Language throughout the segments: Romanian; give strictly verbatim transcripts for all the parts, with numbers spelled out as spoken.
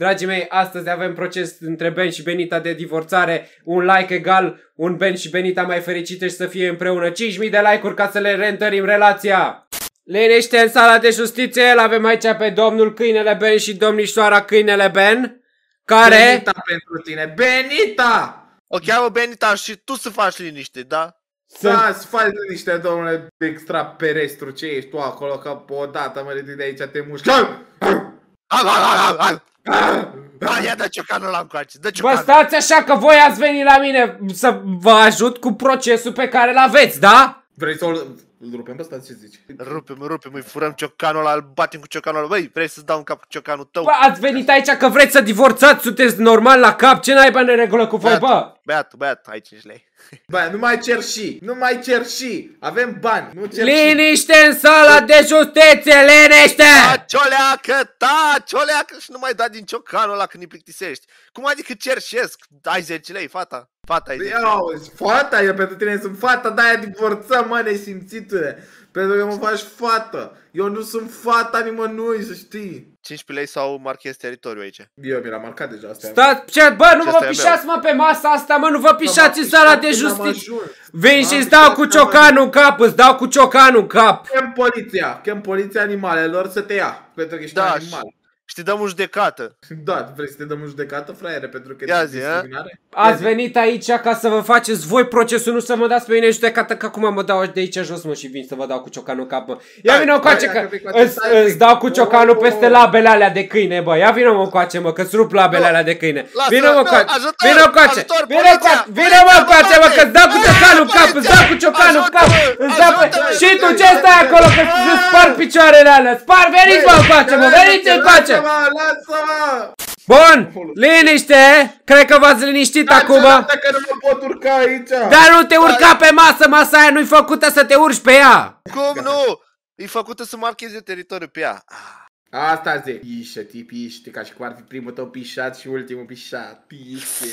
Dragii mei, astăzi avem proces între Ben și Benita de divorțare, un like egal, un Ben și Benita mai fericite și să fie împreună. cinci mii de like-uri ca să le reîntărim relația. Liniște în sala de justiție, îl avem aici pe domnul Câinele Ben și domnișoara Câinele Ben, care... Benita pentru tine, Benita! O cheamă Benita și tu să faci liniște, da? Da, să faci liniște, domnule extraperestru, ce ești tu acolo, că pe o dată mă ridic de aici, te mușcă. Ia dă ciocanul la încoace, dă ciocanul. Bă, stați așa că voi ați venit la mine să vă ajut cu procesul pe care l-aveți, da? Vrei să o... Îl rupem pe ăsta, ce zici? Rupem, rupem, îi furăm ciocanul ăla, îl batem cu ciocanul ăla. Băi, vrei să-ți dau un cap cu ciocanul tău? Bă, ați venit aici că vreți să divorțați, sunteți normal la cap, ce naiba în regulă cu voi, bă? Băiatul, băiatul, ai cinci lei. Bă, nu mai cer și, nu mai cer și, avem bani, nu cer și. Liniște în sala de justiție, liniște! Taci o leacă, taci o leacă și nu mai da din ciocanul ăla când îi plictisești. Cum adică cerșesc? Ai zece lei, fata? Fata, auzi, fata, eu pentru tine sunt fata, de-aia divorțăm, mă, nesimțitule. Pentru că mă faci fată. Eu nu sunt fata nimănui, să știi. cincisprezece lei sau marchez teritoriul aici. Eu mi-l-am marcat deja astea. Stați, ce, bă, nu vă pișați, mă, pe masa asta, mă, nu vă pișați în sala de justiție. Vin și-ți dau cu ciocanul în cap, îți dau cu ciocanul în cap. Chem poliția, chem poliția animalelor să te ia, pentru că ești animal. Și te dăm în judecată. Da, vrei să te dăm în judecată, fraiere, pentru că e discriminare? Ați venit aici ca să vă faceți voi procesul, nu să mă dați pe mine în judecată, că acum mă dau de aici jos, mă, și vin să vă dau cu ciocanul în cap, mă. Ia vină încoace, că îți dau cu ciocanul peste labele alea de câine, bă. Ia vină mă încoace, mă, că-ți rup labele alea de câine. Vină mă încoace, vină încoace, vină mă încoace, mă, că-ți dau cu ciocanul în cap, îți dau cu ciocanul în cap, îți dau pe... Și tu ce stai acolo, că îți spar picioarele alea, spar, veniți mă încoace, mă, veniți încoace. Lasă-mă! Bun! Liniște! Cred că v-ați liniștit da, acum! Că nu mă pot urca aici! Dar nu te urca pe masă! Masa aia nu-i făcută să te urci pe ea! Cum nu? E făcută să marchezi eu teritoriul pe ea! Asta zic! Pișă, ti piște, ca și cum ar fi primul tău pișat și ultimul pișat! Piște!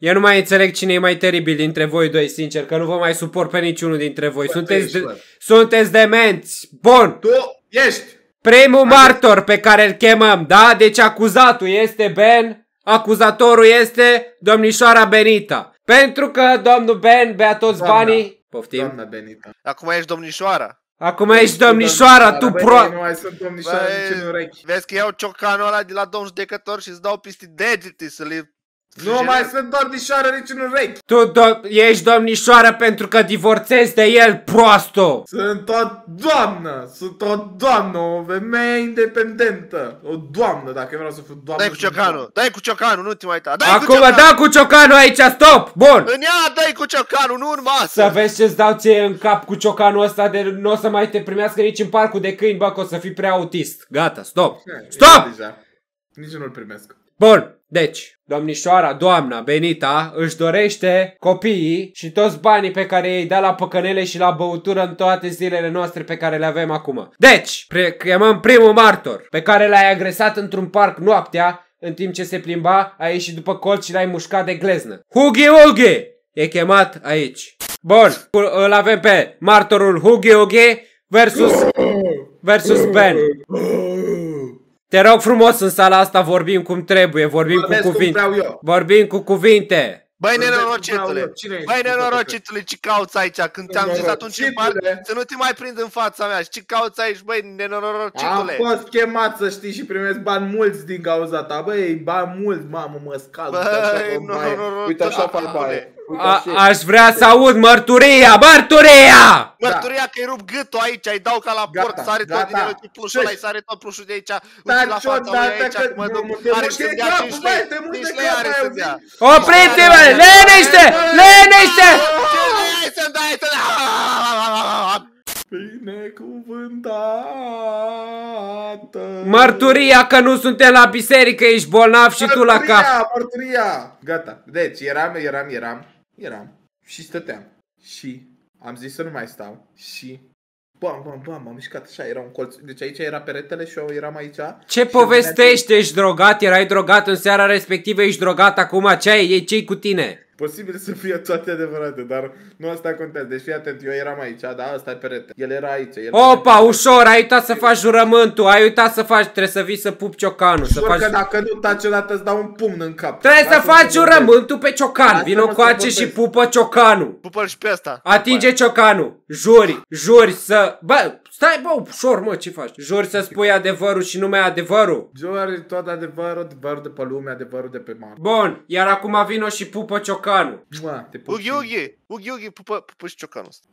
Eu nu mai înțeleg cine e mai teribil dintre voi doi, sincer, că nu vă mai suport pe niciunul dintre voi. Bă, sunteți, de sunteți demenți. Bun. Tu ești primul Hai martor pe care îl chemăm, da? Deci acuzatul este Ben, acuzatorul este domnișoara Benita. Pentru că domnul Ben bea toți doamna, banii. Poftim. Doamna Benita. Acum ești domnișoara. Acum ești domnișoara, tu pro... Nu mai sunt domnișoara nici în urechi. Vezi că iau ciocanul ăla de la domn judecător și îți dau piste degete să le... Nu mai sunt domnișoară nici în urechi. Tu do ești domnișoară pentru că divorțezi de el, proasto. Sunt o doamnă, sunt o doamnă, o femeie independentă. O doamnă, dacă vreau să fiu doamnă. Dai cu ciocanul, dai cu ciocanul, nu te mai uita. Acum dau cu ciocanul aici, stop, bun. În ea dai cu ciocanul, nu în masă. Să vezi ce-ți dau ție în cap cu ciocanul ăsta, de nu o să mai te primească nici în parcul de câini, bă, că o să fii prea autist. Gata, stop, stop. Nici nu-l primesc. Bun. Deci, domnișoara, doamna Benita își dorește copiii și toți banii pe care îi dă la păcănele și la băutură în toate zilele noastre pe care le avem acum. Deci, chemăm primul martor pe care l-ai agresat într-un parc noaptea, în timp ce se plimba, ai ieșit după colț și l-ai mușcat de gleznă. Huggy Wuggy e chemat aici. Bun, îl avem pe martorul Huggy Wuggy versus, versus Ben. Te rog frumos, în sala asta vorbim cum trebuie, vorbim Vorbesc cu cuvinte. Vorbim cu cuvinte. Băi nenorocitule, băi nenorocitule, ce cauți aici? Când ți-am zis atunci în parc, să nu te mai prind în fața mea. Și ce cauți aici, băi nenorocitule? Am fost chemat, să știi, și primesc bani mulți din cauza ta. Băi, bani mulți, mamă, mă scald. Uite așa fac bani. A, aș vrea să aud mărturia, mărturia! Mărturia că-i rup gâtul aici, îi dau ca la port, sare tot din el, cu plușul ăla, sare tot plușul de aici, uite la fața mea aici, că mă duc, are să-mi dea cinci lei, are să-mi dea. Opriți-vă, liniște, liniște! Hai să-mi dai, hai să-mi dai! Binecuvântată. Mărturia că nu suntem la biserică, ești bolnav și mărturia, tu la cap. Mărturia, gata. Deci eram, eram, eram, eram și stăteam. Și am zis să nu mai stau. Și bam, bam, bam, m-am mișcat așa, era un colț. Deci aici era peretele și eu eram aici. Ce povestești, ești drogat, erai drogat în seara respectivă, ești drogat acum, ce ai, ce-i cu tine? Posibil să fie toate adevărate, dar nu asta contează. Deci fii atent, eu eram aici, da, asta e perete. El era aici. El Opa, era... ușor, ai uitat să faci jurământul, ai uitat să faci, trebuie să vii să pup ciocanul. Ușor, să faci... că dacă nu taci odată îți dau un pumn în cap. Trebuie să, să faci jurământul pe ciocan, vino coace și pupă ciocanul. Pupă-l și pe asta. Atinge ciocanul, juri, juri să... Bă, stai, bă, ușor, mă, ce faci? Juri să spui adevărul și numai adevărul. Juri tot adevărul, adevărul de pe lume, adevărul de pe mare. Bun, iar acum vino și pupă ciocanul. Ughi, ughi, ughi, ughi, pupă, pupă și ciocanul ăsta.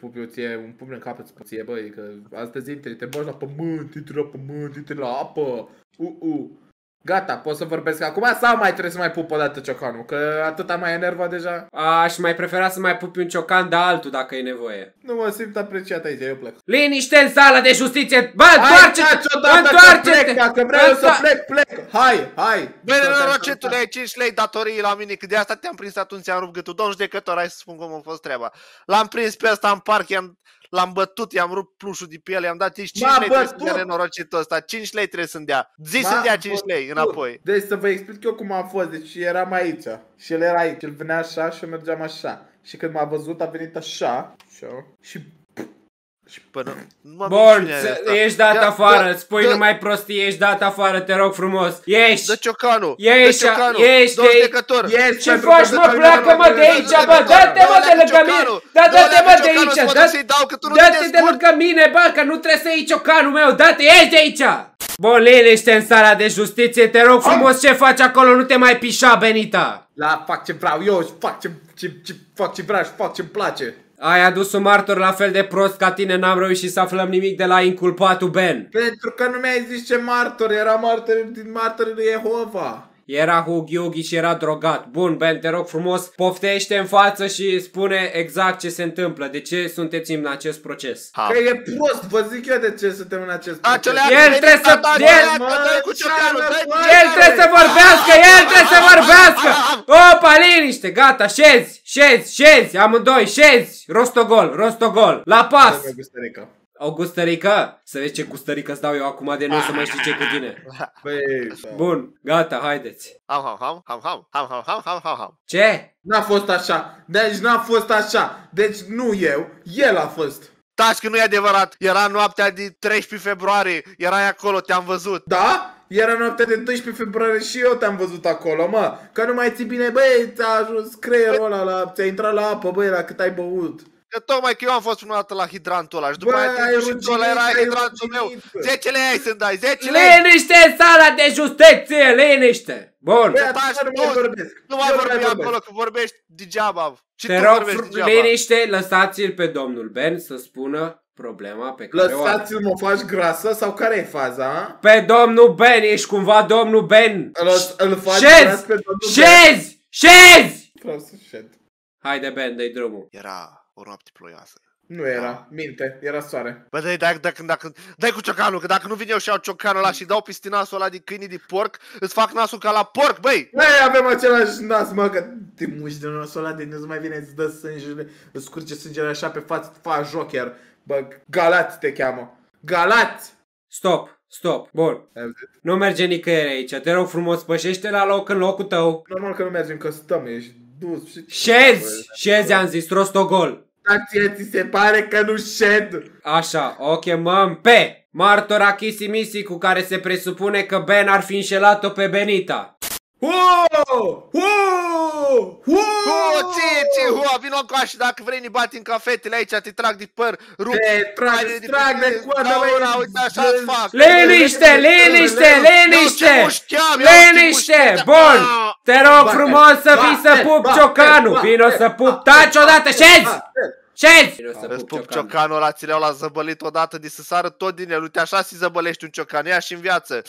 Pupă, eu ție un pumn în cap, îți pupă ție, băi, că astăzi intri, te bagi la pământ, intri la pământ, intri la apă. U, u. Gata, pot să vorbesc acum sau mai trebuie să mai pup o dată ciocanul? Că atâta mai enerva deja. Aș mai prefera să mai pupi un ciocan de altul dacă e nevoie. Nu mă simt apreciat aici, eu plec. Liniște în sala de justiție! Bă, întoarce-te! Întoarce-te! Dacă vreau să plec, plec! Hai, hai! Bă, rocetule, ai cinci lei datorii la mine, că de asta te-am prins atunci, am rupt gâtul. Domn judecător, hai să spun cum a fost treaba. L-am prins pe ăsta în parc, i-am... L-am bătut, i-am rupt plușul de pe el, i-am dat cinci lei trebuie să-mi dea renorocitul ăsta, cinci lei trebuie să-mi dea. Zi să-mi dea cinci lei înapoi. Deci să vă explic eu cum a fost, deci eram aici și el era aici, el venea așa și eu mergeam așa. Și când m-a văzut a venit așa și... și până... Bun, ești dat afară, spui numai prostii, ești dat afară, te rog frumos. Ieși! Dă ciocanul! Ieși! Ieși! Ce faci, mă, pleacă, mă, de aici, bă! Dă-te, mă, de lângă mine! Dă-te, mă, de aici! Dă-te de lângă mine, bă, că nu trebuie să iei ciocanul meu! Dă-te, ieși de aici! Bun, liniște în sala de justiție, te rog frumos, ce faci acolo, nu te mai pișa, Benita! La, fac ce vreau eu, fac ce vreau și fac ce-mi place! Ai adus un martor la fel de prost ca tine, n-am reușit să aflăm nimic de la inculpatul Ben. Pentru că nu mi-ai zis ce martor, era martor din martorii lui Jehova. Era hughi-hughi și era drogat. Bun, Ben, te rog frumos, poftește în față și spune exact ce se întâmplă. De ce sunteți în acest proces? Ha. Că e prost, vă zic eu de ce suntem în acest proces. El trebuie să... El trebuie să vorbească, el trebuie să vorbească! Opa, liniște, gata, șezi, șezi, șezi, amândoi, șezi! Rostogol, rostogol, la pas! O gustărică? Să vezi ce gustărică îți dau eu acum de nu să mai știi ce cu tine. Bun, gata, haideți. Ham, ham, ham, ham, ham, ham, ham, ham, ham, ham. Ce? N-a fost așa, deci n-a fost așa, deci nu eu, el a fost. Taci că nu e adevărat, era noaptea de treisprezece februarie, erai acolo, te-am văzut. Da? Era noaptea de doisprezece februarie și eu te-am văzut acolo, mă. Că nu mai ții bine, băi, ți-a ajuns creierul ăla, ți-a intrat la apă, băi, la cât ai băut. Că tocmai că eu am fost prima dată la hidrantul ăla și după aia era hidrantul meu. zece lei ai să-mi dai, zece lei! Liniște în sala de justiție, liniște! Bun! Nu mai vorbi acolo că vorbești degeaba. Te rog, liniște, lăsați-l pe domnul Ben să spună problema pe care o are. Lăsați-l, mă faci grasă sau care e faza? Pe domnul Ben, ești cumva domnul Ben! Șezi! Șezi! Șezi! Vreau să șed. Haide, Ben, dă-i drumul. Era... o noapte ploioasă. Nu era, minte, era soare. Bă, dai, dai, dacă, dacă, dai cu ciocanul, că dacă nu vin eu și iau ciocanul ăla și dau peste nasul ăla de câinii de porc, îți fac nasul ca la porc, băi! Băi, avem același nas, mă, că te muși de nasul ăla, de nu-ți mai vine, îți dă sângele, îți scurge sângele așa pe față, te faci Joker. Bă, Galați te cheamă. Galați! Stop! Stop, bun. Nu merge nicăieri aici, te rog frumos, pășește la loc în locul tău. Normal că nu mergem, că stăm, ești dus și... Șezi! Șezi, am zis, rostogol! Ție ți se pare că nu șed. Așa, o chemăm pe martora Chisimisi cu care se presupune că Ben ar fi înșelat-o pe Benita. Huuu! Huuu! Huuu! Ție, ție, huuu! Vino cu așa, dacă vrei ni bati în cafetele aici, te trag de păr, rup! Te trag, te trag de coadă, băi! Uite așa-ți fac! Liniște, liniște, liniște! Liniște! Bun! Te rog frumos să vii să pup ciocanul! Vino să pup, taci odată, șezi! Șezi! Îți pup ciocanul ăla, ți l-au zăbălit odată de să sară tot din el, uite așa-ți zăbălești un ciocan, ia și în viață!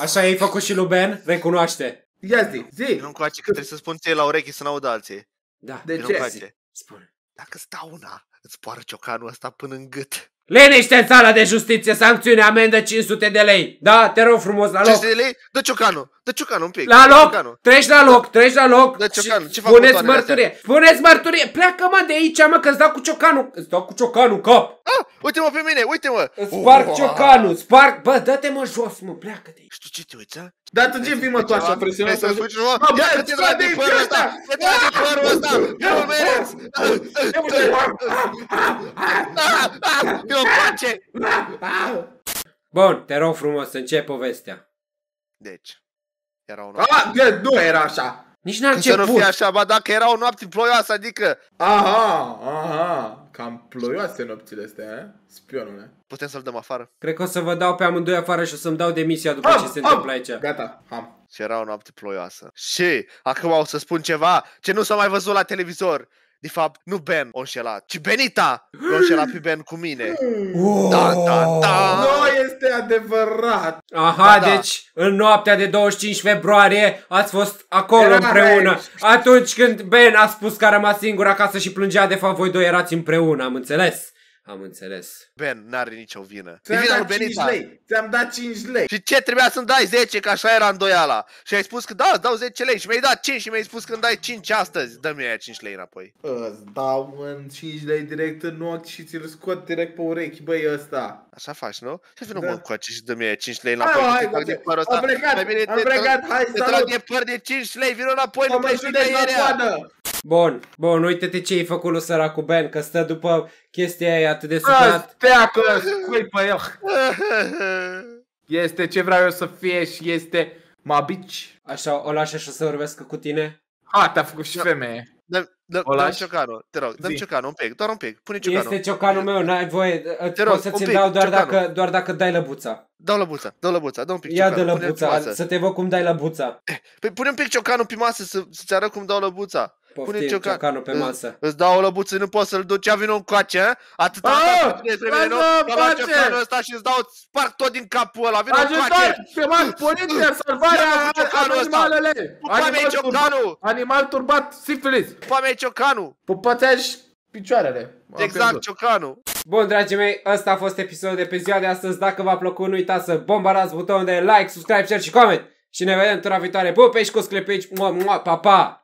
Așa ai făcut și lui Ben, recunoaște. Ia zi, zi. Nu-mi place că trebuie să spun ție la urechi să n-audă alții. Da, de ce? Spune. Dacă stau una, îți poară ciocanul ăsta până în gât. Liniște în sala de justiție, sancțiune, amendă cinci sute de lei. Da, te rog frumos, la loc. cinci sute de lei? Dă ciocanul, dă ciocanul un pic. La loc, treci la loc, treci la loc. Dă ciocanul, ce fac cu toanele astea? Puneți mărturie, pleacă mă de aici mă că îți dau cu ciocanul. Îți dau cu ciocanul, cap. Ah! Uite-mă pe mine, uite-mă! Sparg ciocanul, sparg! Bă, dă-te mă jos, mă, pleacă-te! Știi ce te uiți, a? Dar tu ce vii mă tu așa presionat? Să-ți fugi, mă? Ia că-ți trage părul ăsta! Să-ți trage părul ăsta! Eu îl mereți! Eu îmi place! Bun, te rog frumos să începi povestea. Deci, era o noapte. Nu era așa! Nici n-a început! Să nu fie așa, ba dacă era o noapte ploioasă, adică... Aha, aha! Cam ploioase nopțile astea, spionule. Putem să-l dăm afară? Cred că o să vă dau pe amândoi afară și o să-mi dau demisia după am, ce se am. întâmplă aici. Gata, am. Și era o noapte ploioasă. Și acum o să spun ceva ce nu s-a mai văzut la televizor. De fapt, nu Ben o înșelat, ci Benita l-a înșelat pe Ben cu mine. Wow. Da, da, da. Nu este adevărat. Aha, da, deci da. În noaptea de douăzeci și cinci februarie ați fost acolo era împreună. Aici. Atunci când Ben a spus că a rămas singur acasă și plângea, de fapt voi doi erați împreună, am înțeles. Am înțeles. Ben n-are nicio vină. Ți-am dat cinci lei. Ți-am dat cinci lei. Și ce trebuia să-mi dai zece, că așa era îndoiala. Și ai spus că da, îți dau zece lei și mi-ai dat cinci și mi-ai spus că îmi dai cinci astăzi. Dă-mi aia cinci lei înapoi. Îți dau în cinci lei direct în ochi și ți-l scot direct pe urechi, băi, ăsta. Așa faci, nu? Și da. Nu mă încoace și dă-mi aia cinci lei înapoi. Hai, hai, hai, am plecat, am plecat, hai, salut. Te trag de păr de cinci lei, vino înapoi, nu mai judești la. Bun, bun, uite-te ce-i făcut lui săracul Ben, că stă după chestia aia atât de supărat. Stea că scui pe el. Este ce vreau eu să fie și este mabici. Așa, o lași și o să urmescă cu tine? Ha, te-a făcut și femeie. Dă-mi ciocanul, te rog, dă-mi ciocanul un pic, doar un pic, pune ciocanul. Este ciocanul meu, n-ai voie, o să ți-l dau doar dacă, doar dacă dai lăbuța. Dau lăbuța, dau lăbuța, dă un pic ciocanul. Ia dă lăbuța, să te văd cum dai lăbuța. Păi pune un pic ciocanul pe masă să-ți arăt cum dau lăbuța. Pune ciocanul pe masă. Îți dau o lăbuță, nu poți să-l duci, ia vină în coace, atâta am despre mine, nu? Să faci ciocanul ăsta și îți dau, sparg tot din capul ăla, vină în coace! Ajutor! Poliția, salvarea animalele! Pupa-mi-ai ciocanul! Animal turbat, sifilis! Pupa-mi-ai ciocanul! Pupățeași picioarele! Exact, ciocanul! Bun, dragii mei, ăsta a fost episodul de pe ziua de astăzi, dacă v-a plăcut, nu uitați să bombardați butonul de like, subscribe, share și comment! Și ne vedem tura viitoare, pupești cu sclepici, mua, mua, pa, pa!